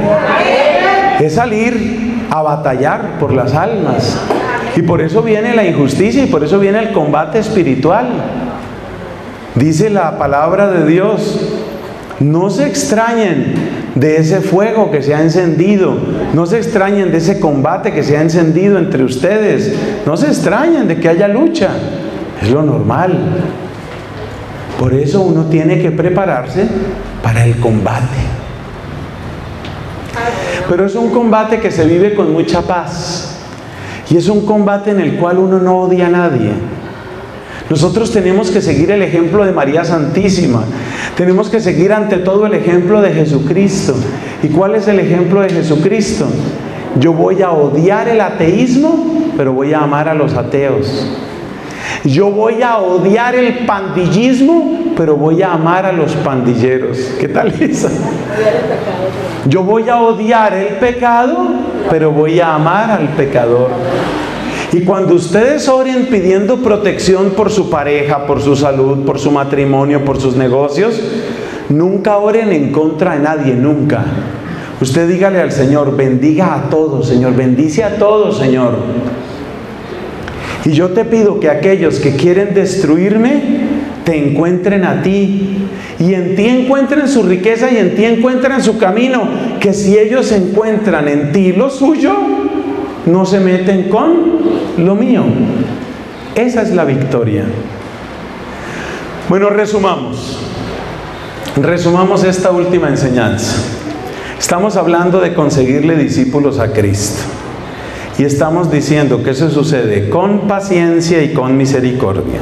Es salir a batallar por las almas. Y por eso viene la injusticia, y por eso viene el combate espiritual. Dice la palabra de Dios: no se extrañen de ese fuego que se ha encendido, no se extrañen de ese combate que se ha encendido entre ustedes, no se extrañen de que haya lucha, es lo normal. Por eso uno tiene que prepararse para el combate, pero es un combate que se vive con mucha paz, y es un combate en el cual uno no odia a nadie. Nosotros tenemos que seguir el ejemplo de María Santísima. Tenemos que seguir ante todo el ejemplo de Jesucristo. ¿Y cuál es el ejemplo de Jesucristo? Yo voy a odiar el ateísmo, pero voy a amar a los ateos. Yo voy a odiar el pandillismo, pero voy a amar a los pandilleros. ¿Qué tal esa? Yo voy a odiar el pecado, pero voy a amar al pecador. Y cuando ustedes oren pidiendo protección por su pareja, por su salud, por su matrimonio, por sus negocios, nunca oren en contra de nadie, nunca. Usted dígale al Señor: bendiga a todos, Señor, bendice a todos, Señor. Y yo te pido que aquellos que quieren destruirme, te encuentren a ti, y en ti encuentren su riqueza, y en ti encuentren su camino, que si ellos encuentran en ti lo suyo, no se meten con lo mío. Esa es la victoria. Bueno, resumamos. Resumamos esta última enseñanza. Estamos hablando de conseguirle discípulos a Cristo. Y estamos diciendo que eso sucede con paciencia y con misericordia.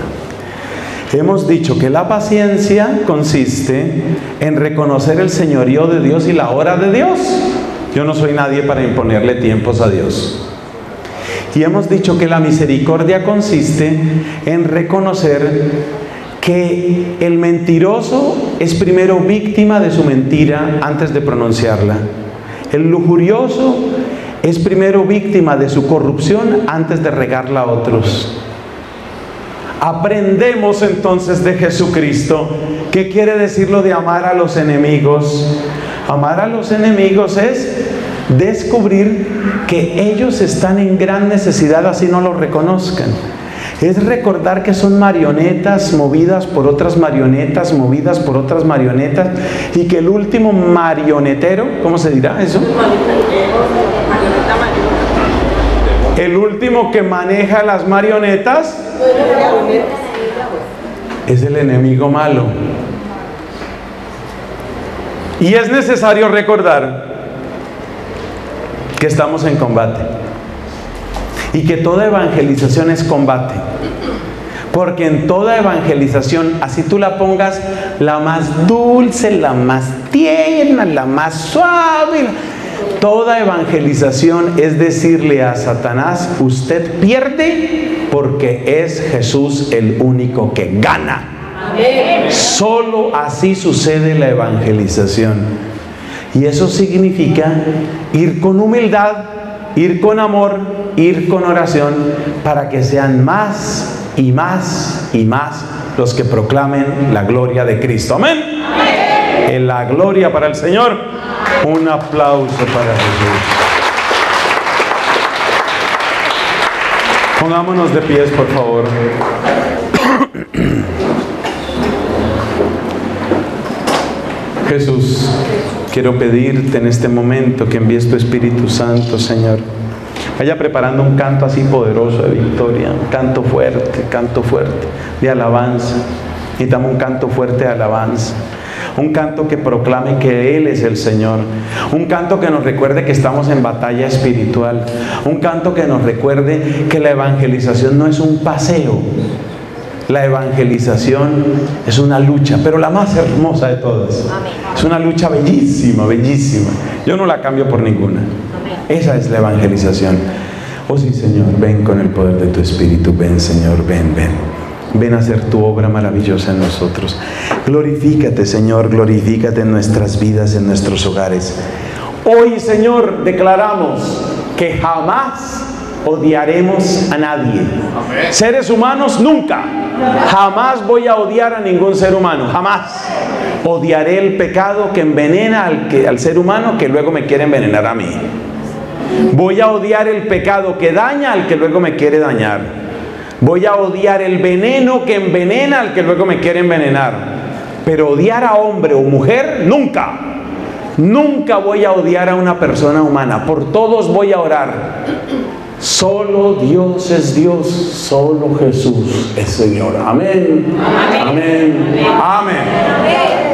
Hemos dicho que la paciencia consiste en reconocer el señorío de Dios y la hora de Dios. Yo no soy nadie para imponerle tiempos a Dios. Y hemos dicho que la misericordia consiste en reconocer que el mentiroso es primero víctima de su mentira antes de pronunciarla. El lujurioso es primero víctima de su corrupción antes de regarla a otros. Aprendemos entonces de Jesucristo. ¿Qué quiere decir lo de amar a los enemigos? Amar a los enemigos es descubrir que ellos están en gran necesidad, así no lo reconozcan. Es recordar que son marionetas movidas por otras marionetas, movidas por otras marionetas, y que el último marionetero, ¿cómo se dirá eso? El último que maneja las marionetas es el enemigo malo. Y es necesario recordar que estamos en combate, y que toda evangelización es combate, porque en toda evangelización, así tú la pongas la más dulce, la más tierna, la más suave, toda evangelización es decirle a Satanás: usted pierde porque es Jesús el único que gana. Solo así sucede la evangelización. Y eso significa ir con humildad, ir con amor, ir con oración, para que sean más y más y más los que proclamen la gloria de Cristo. Amén. En la gloria para el Señor. Un aplauso para Jesús. Pongámonos de pies, por favor. Jesús, quiero pedirte en este momento que envíes tu Espíritu Santo, Señor. Vaya preparando un canto así poderoso de victoria, un canto fuerte, canto fuerte de alabanza. Necesitamos un canto fuerte de alabanza. Un canto que proclame que Él es el Señor. Un canto que nos recuerde que estamos en batalla espiritual. Un canto que nos recuerde que la evangelización no es un paseo. La evangelización es una lucha, pero la más hermosa de todas. Es una lucha bellísima, bellísima. Yo no la cambio por ninguna. Esa es la evangelización. Oh sí, Señor, ven con el poder de tu Espíritu. Ven, Señor, ven, ven. Ven a hacer tu obra maravillosa en nosotros. Glorifícate, Señor, glorifícate en nuestras vidas, en nuestros hogares. Hoy, Señor, declaramos que jamás odiaremos a nadie. Amén. Seres humanos, nunca. Jamás voy a odiar a ningún ser humano, jamás. Odiaré el pecado que envenena al, que, al ser humano, que luego me quiere envenenar a mí. Voy a odiar el pecado que daña al que luego me quiere dañar. Voy a odiar el veneno que envenena al que luego me quiere envenenar. Pero odiar a hombre o mujer, nunca. Nunca voy a odiar a una persona humana. Por todos voy a orar. Solo Dios es Dios. Solo Jesús es Señor. Amén. Amén. Amén. Amén. Amén.